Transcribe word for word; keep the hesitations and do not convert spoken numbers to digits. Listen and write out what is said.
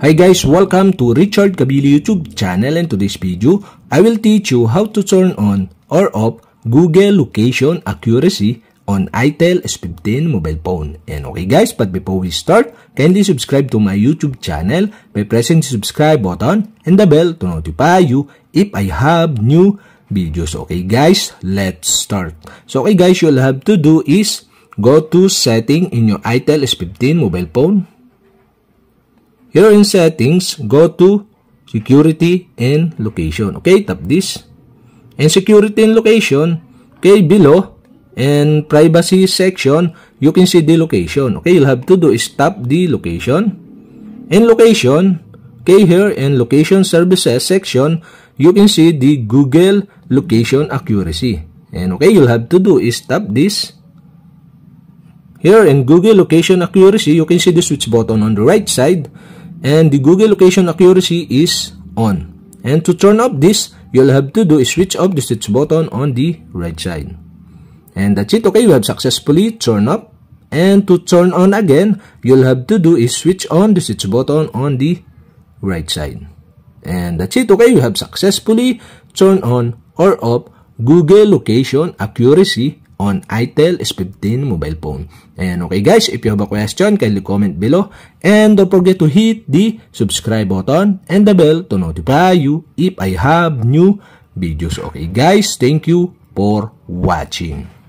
Hi guys, welcome to Richard Cabile YouTube channel, and to this video, I will teach you how to turn on or off Google location accuracy on ITEL S fifteen mobile phone. And okay guys, but before we start, kindly subscribe to my YouTube channel by pressing the subscribe button and the bell to notify you if I have new videos. Okay guys, let's start. So okay guys, you'll have to do is go to setting in your ITEL S fifteen mobile phone. Here in settings, go to security and location. Okay, tap this. And security and location, okay, below and privacy section, you can see the location. Okay, you'll have to do is tap the location. And location, okay, here in location services section, you can see the Google location accuracy. And okay, you'll have to do is tap this. Here in Google location accuracy, you can see the switch button on the right side, and the Google location accuracy is on. And to turn off this, you'll have to do is switch off the switch button on the right side. And that's it. Okay, you have successfully turned off. And to turn on again, you'll have to do is switch on the switch button on the right side. And that's it. Okay, you have successfully turned on or off Google location accuracy on ITEL S fifteen mobile phone. And okay guys, if you have a question, kindly comment below. And don't forget to hit the subscribe button and the bell to notify you if I have new videos. Okay guys, thank you for watching.